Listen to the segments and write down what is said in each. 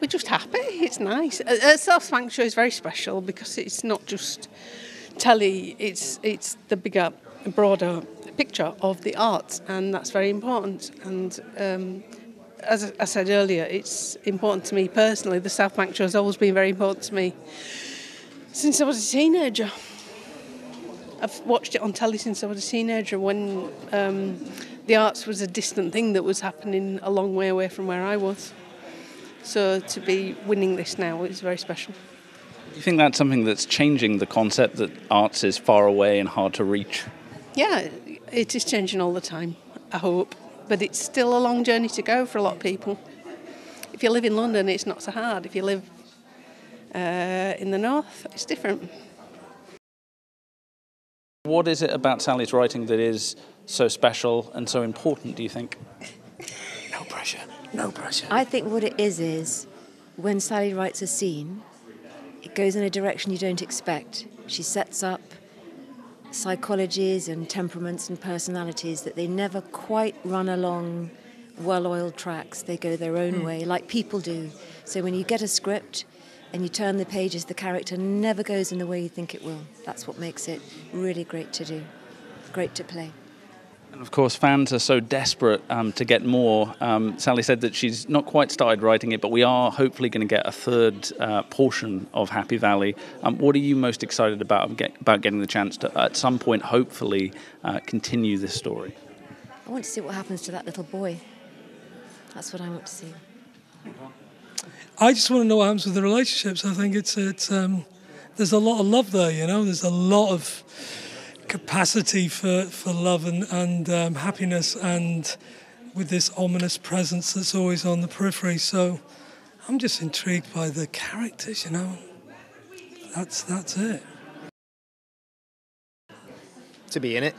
we're just happy. It's nice. South Bank show is very special because it's not just telly. It's the bigger, broader picture of the arts, and that's very important. And as I said earlier, it's important to me personally. The South Bank show has always been very important to me since I was a teenager. I've watched it on telly since I was a teenager, when the arts was a distant thing that was happening a long way away from where I was. So to be winning this now is very special. Do you think that's something that's changing the concept that arts is far away and hard to reach? Yeah, it is changing all the time, I hope. But it's still a long journey to go for a lot of people. If you live in London, it's not so hard. If you live in the north, it's different. What is it about Sally's writing that is so special and so important, do you think? No pressure, no pressure. I think what it is when Sally writes a scene, it goes in a direction you don't expect. She sets up psychologies and temperaments and personalities that they never quite run along well-oiled tracks. They go their own way, like people do. So when you get a script and you turn the pages, the character never goes in the way you think it will. That's what makes it really great to do, great to play. And of course, fans are so desperate to get more. Sally said that she's not quite started writing it, but we are hopefully going to get a third portion of Happy Valley. What are you most excited about getting the chance to, at some point, hopefully, continue this story? I want to see what happens to that little boy. That's what I want to see. I just want to know what happens with the relationships. I think there's a lot of love there, you know. There's a lot of capacity for love and happiness, and with this ominous presence that's always on the periphery. So I'm just intrigued by the characters, you know. That's it. To be in it,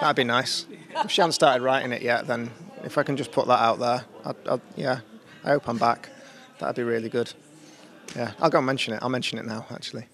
that'd be nice. If she hasn't started writing it yet, then if I can just put that out there, yeah, I hope I'm back. That'd be really good. Yeah, I'll go and mention it. I'll mention it now, actually.